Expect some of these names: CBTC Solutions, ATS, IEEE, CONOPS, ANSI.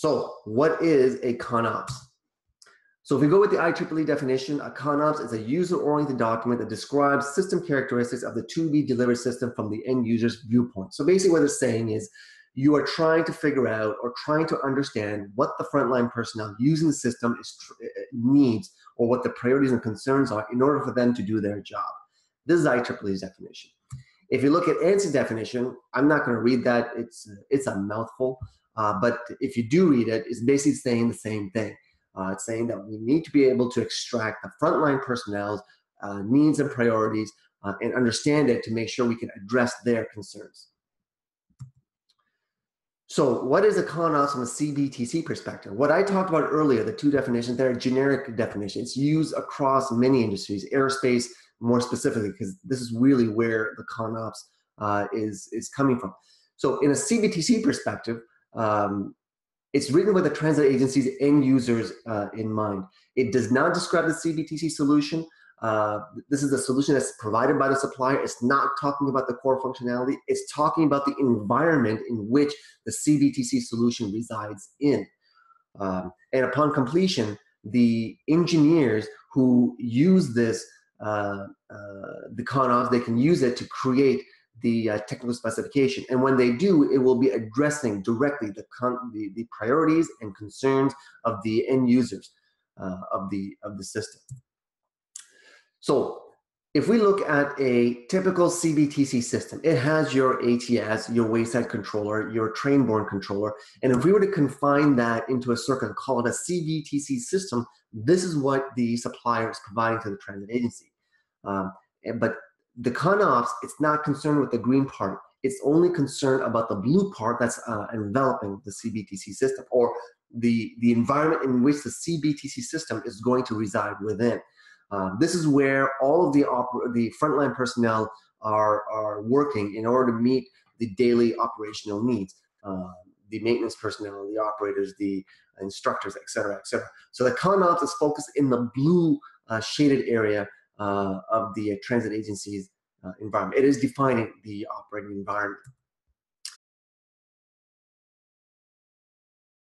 So what is a CONOPS? So if we go with the IEEE definition, a CONOPS is a user-oriented document that describes system characteristics of the to-be-delivered system from the end user's viewpoint. So basically what it's saying is you are trying to figure out or trying to understand what the frontline personnel using the system needs, or what the priorities and concerns are in order for them to do their job. This is IEEE's definition. If you look at ANSI definition, I'm not going to read that. It's a mouthful. But if you do read it, it's basically saying the same thing. It's saying that we need to be able to extract the frontline personnel's needs and priorities and understand it to make sure we can address their concerns. So what is a CONOPS from a CBTC perspective? What I talked about earlier, the two definitions, they're a generic definition. It's used across many industries, aerospace more specifically, because this is really where the CONOPS is coming from. So in a CBTC perspective, it's written with the transit agency's end users in mind. It does not describe the CBTC solution. This is a solution that's provided by the supplier. It's not talking about the core functionality. It's talking about the environment in which the CBTC solution resides in. And upon completion, the engineers who use this, the CONOPS, they can use it to create the technical specification, and when they do, it will be addressing directly the priorities and concerns of the end users of the system. So if we look at a typical CBTC system, it has your ATS, your wayside controller, your train-borne controller, and if we were to confine that into a circuit and call it a CBTC system, this is what the supplier is providing to the transit agency. But the CONOPS, it's not concerned with the green part. It's only concerned about the blue part that's enveloping the CBTC system, or the environment in which the CBTC system is going to reside within. This is where all of the frontline personnel are working in order to meet the daily operational needs, the maintenance personnel, the operators, the instructors, et cetera, et cetera. So the CONOPS is focused in the blue shaded area of the transit agency's environment. It is defining the operating environment.